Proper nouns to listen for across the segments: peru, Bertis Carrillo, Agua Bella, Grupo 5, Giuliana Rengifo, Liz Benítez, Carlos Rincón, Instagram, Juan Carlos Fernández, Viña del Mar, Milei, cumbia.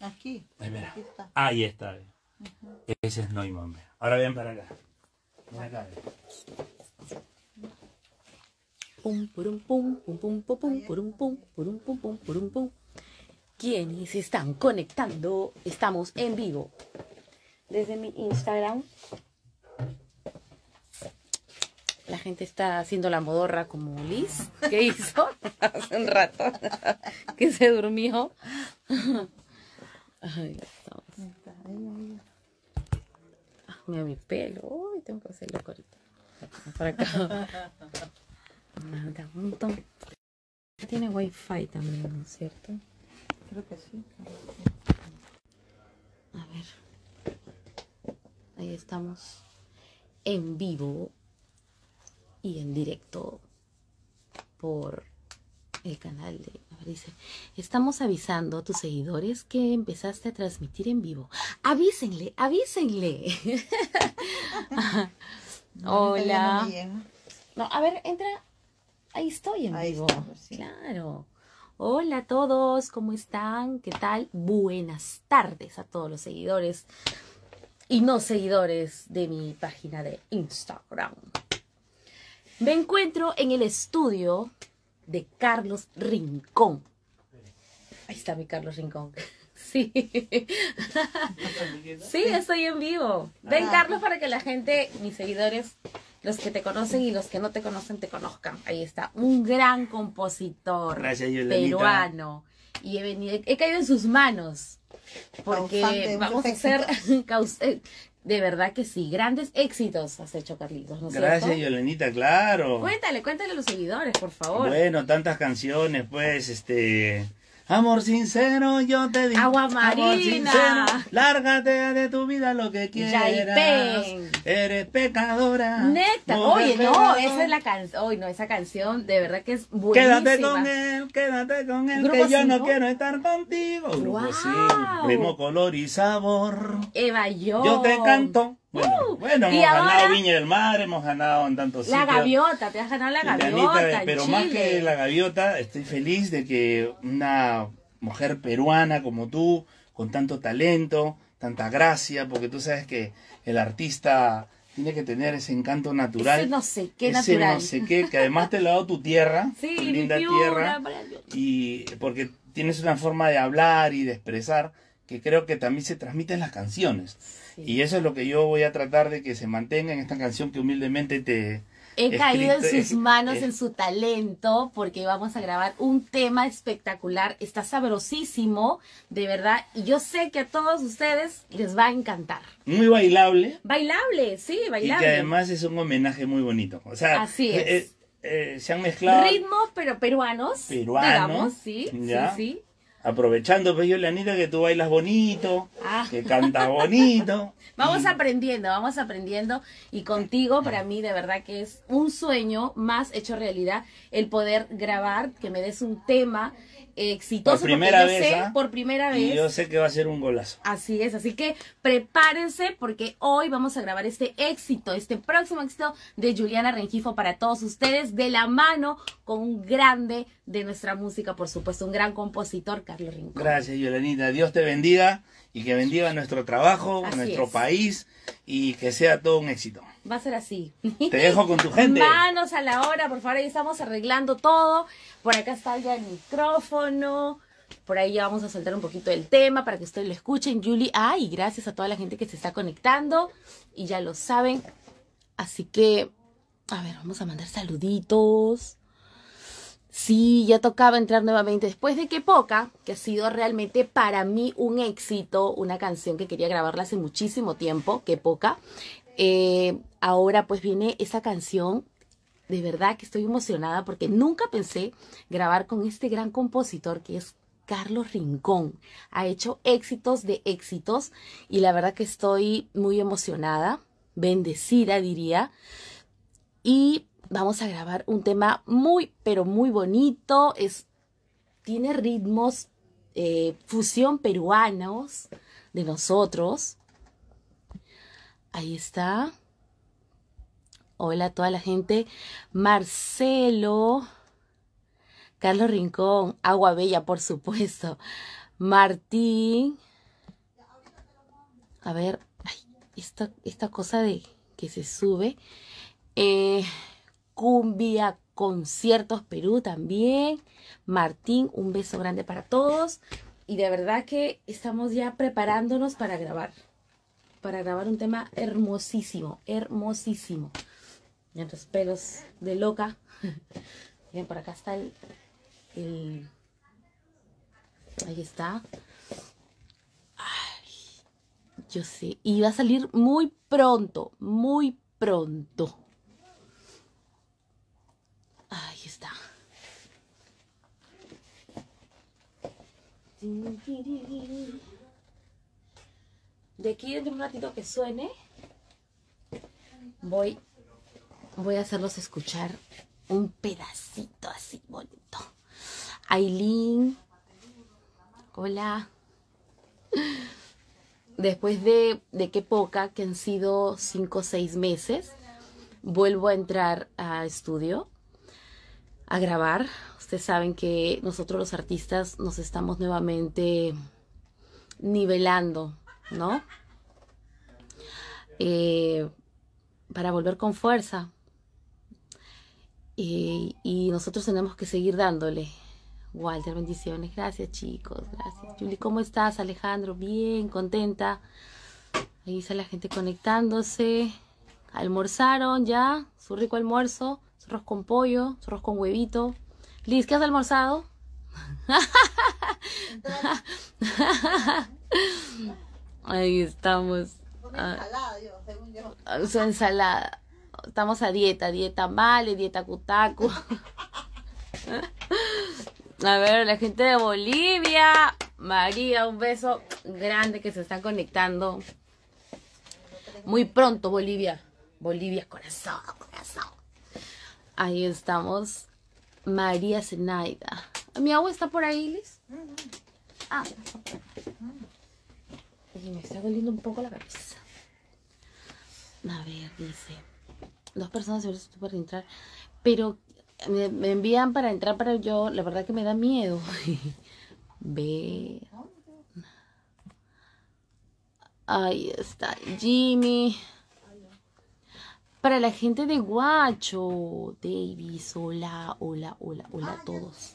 Aquí. Ahí, mira. Aquí está. Ahí está. Ese es Neumann. Ahora ven para acá. Ven acá. Pum, purum, pum, pum, pum, pum, purum, pum, purum, pum, pum, purum, pum. Quienes se están conectando, estamos en vivo desde mi Instagram. La gente está haciendo la modorra como Liz, que hizo hace un rato, que se durmió. Ay, estamos. Ah, mira mi pelo. Uy, tengo que hacer loco ahorita. Para acá. Un montón. Tiene wifi también, ¿no es cierto? Creo que sí. A ver. Ahí estamos en vivo y en directo por el canal de... A ver, dice, estamos avisando a tus seguidores que empezaste a transmitir en vivo. ¡Avísenle! ¡Avísenle! Hola. No, a ver, entra... Ahí estoy en vivo. Sí. Claro. Hola a todos, ¿cómo están? ¿Qué tal? Buenas tardes a todos los seguidores y no seguidores de mi página de Instagram. Me encuentro en el estudio de Carlos Rincón. Ahí está mi Carlos Rincón. Sí. Sí, estoy en vivo. Ven, Carlos, para que la gente, mis seguidores... Los que te conocen y los que no te conocen, te conozcan. Ahí está, un gran compositor. Gracias, peruano. Y he caído en sus manos. Porque Causante, vamos a hacer, de verdad que sí, grandes éxitos has hecho, Carlitos, ¿no es cierto? Gracias, Yolenita, claro. Cuéntale a los seguidores, por favor. Bueno, tantas canciones, pues, Amor sincero, yo te digo. Agua Marina. Amor sincero, lárgate de tu vida lo que quieras. Eres pecadora. Neta. Oye, no, esa es la canción. Oye, no, esa canción de verdad que es buenísima. Quédate con él, que yo no quiero estar contigo. Grupo 5, primo color y sabor. Eva, yo te canto. Bueno, hemos ganado Viña del Mar, hemos ganado en tantos sitios. La gaviota, te has ganado la gaviota. Pero más que la gaviota, estoy feliz de que una mujer peruana como tú, con tanto talento, tanta gracia, porque tú sabes que el artista tiene que tener ese encanto natural. Ese no sé qué natural. Ese no sé qué, que además te lo ha dado tu tierra, sí, tu linda tierra, y porque tienes una forma de hablar y de expresar que creo que también se transmiten las canciones. Sí. Y eso es lo que yo voy a tratar de que se mantenga en esta canción que humildemente te... He caído en sus manos, en su talento, porque vamos a grabar un tema espectacular. Está sabrosísimo, de verdad. Y yo sé que a todos ustedes les va a encantar. Muy bailable. Bailable, sí, bailable. Y que además es un homenaje muy bonito. O sea, así es. Se han mezclado... Ritmos, pero peruanos. Peruanos. Digamos, sí, ¿ya? Sí, sí. Aprovechando, pues, Yolanita, que tú bailas bonito, que cantas bonito. Vamos aprendiendo. Y contigo, para mí, de verdad que es un sueño más hecho realidad el poder grabar, que me des un tema exitoso. Por primera vez. Y yo sé que va a ser un golazo. Así es, así que prepárense porque hoy vamos a grabar este éxito, este próximo éxito de Giuliana Rengifo para todos ustedes, de la mano con un grande de nuestra música, por supuesto, un gran compositor, Carlos Rincón. Gracias, Yolanita. Dios te bendiga y que bendiga nuestro trabajo, nuestro país y que sea todo un éxito. Va a ser así. Te dejo con tu gente. Manos a la obra, por favor, ahí estamos arreglando todo. Por acá está ya el micrófono. Por ahí ya vamos a soltar un poquito del tema para que ustedes lo escuchen, Julie. Ay, gracias a toda la gente que se está conectando y ya lo saben. Así que, a ver, vamos a mandar saluditos. Sí, ya tocaba entrar nuevamente después de Que Poca, que ha sido realmente para mí un éxito, una canción que quería grabarla hace muchísimo tiempo, Que Poca. Ahora pues viene esa canción, de verdad que estoy emocionada porque nunca pensé grabar con este gran compositor que es Carlos Rincón. Ha hecho éxitos de éxitos y la verdad que estoy muy emocionada, bendecida diría, y... Vamos a grabar un tema muy, pero muy bonito. Tiene ritmos, fusión peruanos de nosotros. Ahí está. Hola a toda la gente. Marcelo. Carlos Rincón. Agua Bella, por supuesto. Martín. a ver, ay, esta cosa de que se sube. Cumbia, conciertos Perú también. Martín, un beso grande para todos. Y de verdad que estamos ya preparándonos para grabar. Para grabar un tema hermosísimo, hermosísimo. Miren los pelos de loca. Miren, por acá está el... Ahí está. Ay, yo sé. Y va a salir muy pronto, muy pronto. Ahí está. De aquí dentro de un ratito que suene, voy a hacerlos escuchar un pedacito así bonito. Aileen, hola. Después de qué poca, que han sido 5 o 6 meses, vuelvo a entrar a estudio, a grabar. Ustedes saben que nosotros los artistas nos estamos nuevamente nivelando, ¿no? Para volver con fuerza. Y nosotros tenemos que seguir dándole. Walter, bendiciones. Gracias, chicos. Gracias. Juli, ¿cómo estás? Alejandro, bien, contenta. Ahí está la gente conectándose. Almorzaron ya. Su rico almuerzo. Su arroz con pollo. Su arroz con huevito. Liz, ¿qué has almorzado? Ahí estamos. Su ensalada. Estamos a dieta. Dieta male, dieta cutaco. A ver, la gente de Bolivia. María, un beso grande, que se están conectando. Muy pronto, Bolivia. Bolivia, corazón, corazón. Ahí estamos. María Zenaida. ¿Mi agua está por ahí, Liz? Ah. Y me está doliendo un poco la cabeza. A ver, dice. 2 personas se están para entrar. Pero... Me envían para entrar, pero yo, la verdad que me da miedo. Ve. Ahí está, Jimmy. Para la gente de Guacho, Davis, hola, hola, hola, hola a todos.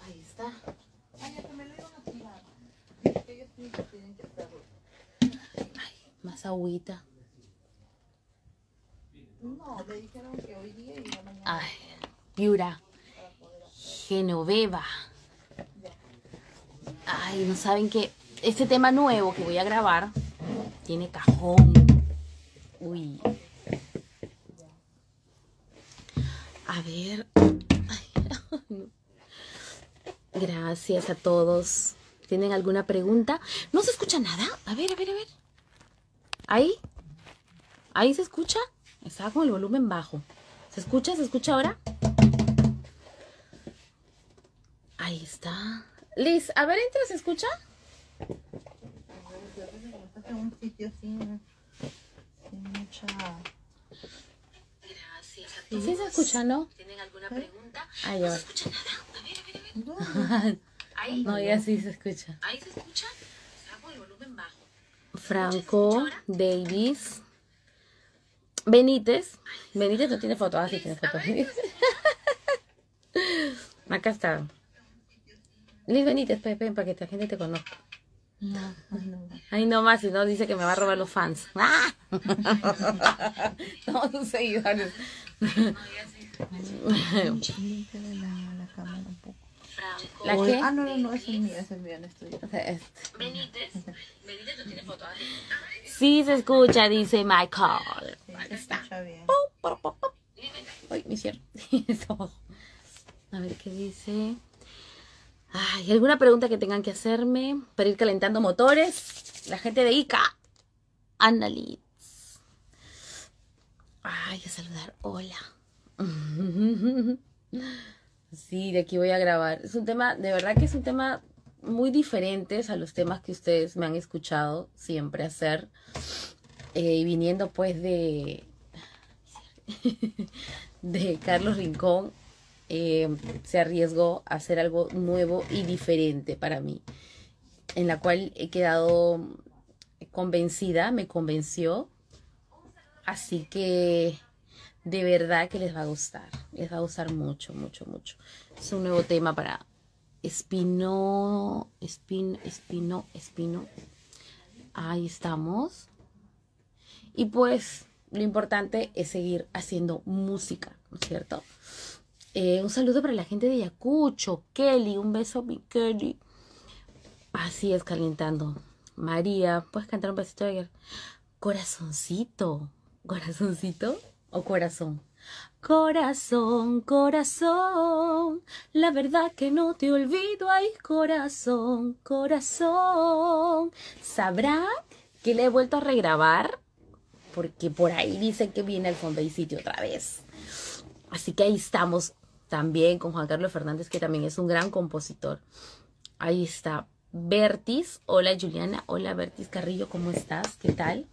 Ahí está. Ay, más agüita. No, le dijeron que hoy día y mañana. Ay, Piura. Genoveva. Ay, no saben que este tema nuevo que voy a grabar tiene cajón. Uy. A ver. Ay. Gracias a todos. ¿Tienen alguna pregunta? ¿No se escucha nada? A ver, a ver, a ver. ¿Ahí? ¿Ahí se escucha? Estaba con el volumen bajo. ¿Se escucha? ¿Se escucha ahora? Ahí está. Liz, a ver, entra, ¿se escucha? Sí, se escucha, ¿no? ¿Tienen alguna pregunta? No se escucha nada. A ver, a ver. No, ya sí se escucha. Ahí se escucha. Estaba con el volumen bajo. Franco, Davis... Benítez. Benítez no tiene foto. Ah, sí tiene foto. Acá está. Liz Benítez, ven, para que esta gente te conozca. No, no. Ahí nomás, si no, dice que me va a robar los fans. ¡Ah! No, sus seguidores. ¿La qué? Ah, no, no, no, esa es mía, esa es mía. Benítez. Benítez no tiene foto. Sí se escucha, dice Michael. Ahí está. Ay, mi cierre. A ver qué dice. Ay, ¿alguna pregunta que tengan que hacerme para ir calentando motores? La gente de Ica. Annalise. Ay, a saludar. Hola. Sí, de aquí voy a grabar. Es un tema, de verdad que es un tema muy diferente a los temas que ustedes me han escuchado siempre hacer. Y viniendo pues de Carlos Rincón, se arriesgó a hacer algo nuevo y diferente para mí, en la cual he quedado convencida, me convenció, así que de verdad que les va a gustar mucho, mucho, mucho. Es un nuevo tema para espino. Ahí estamos. Y pues lo importante es seguir haciendo música, ¿no es cierto? Un saludo para la gente de Ayacucho. Kelly, un beso a mi Kelly. Así es, calentando. María, ¿puedes cantar un besito de corazoncito? ¿Corazoncito o corazón? Corazón, corazón, la verdad que no te olvido. Ay, corazón, corazón. ¿Sabrá que le he vuelto a regrabar? Porque por ahí dicen que viene al fondo y sitio otra vez. Así que ahí estamos también con Juan Carlos Fernández, que también es un gran compositor. Ahí está Bertis. Hola, Giuliana. Hola, Bertis Carrillo. ¿Cómo estás? ¿Qué tal?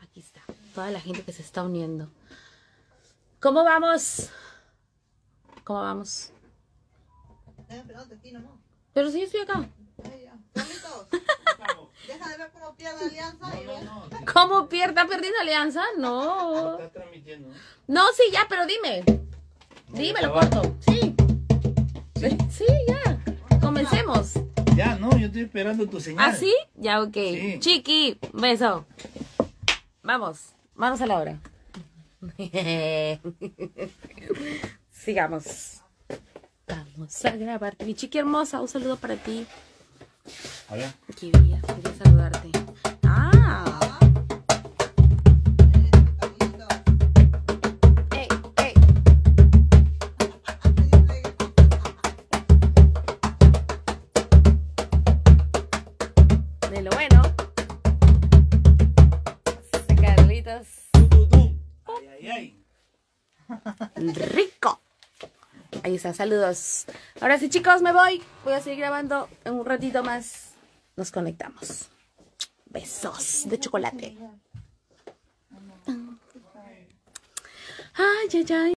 Aquí está toda la gente que se está uniendo. ¿Cómo vamos? ¿Cómo vamos? Pero si yo estoy acá. Deja de ver cómo pierde Alianza. No. ¿Cómo pierda? ¿Perdiendo Alianza? No. Está transmitiendo. No, sí, ya, pero dime. Dímelo, corto. Sí. Sí, ya. Comencemos. Ya, no, yo estoy esperando tu señal. ¿Ah, sí? Ya, ok. Sí. Chiqui, beso. Vamos. Vamos a la hora. Sigamos. Vamos a grabarte. Mi chiqui hermosa, un saludo para ti. Hola. Quería saludarte. Ah. Hey. De lo bueno. Carlitos. Ay. Rico. Ahí está, saludos. Ahora sí, chicos, me voy. Voy a seguir grabando en un ratito más. Nos conectamos. Besos de chocolate. Ay, ay, ay.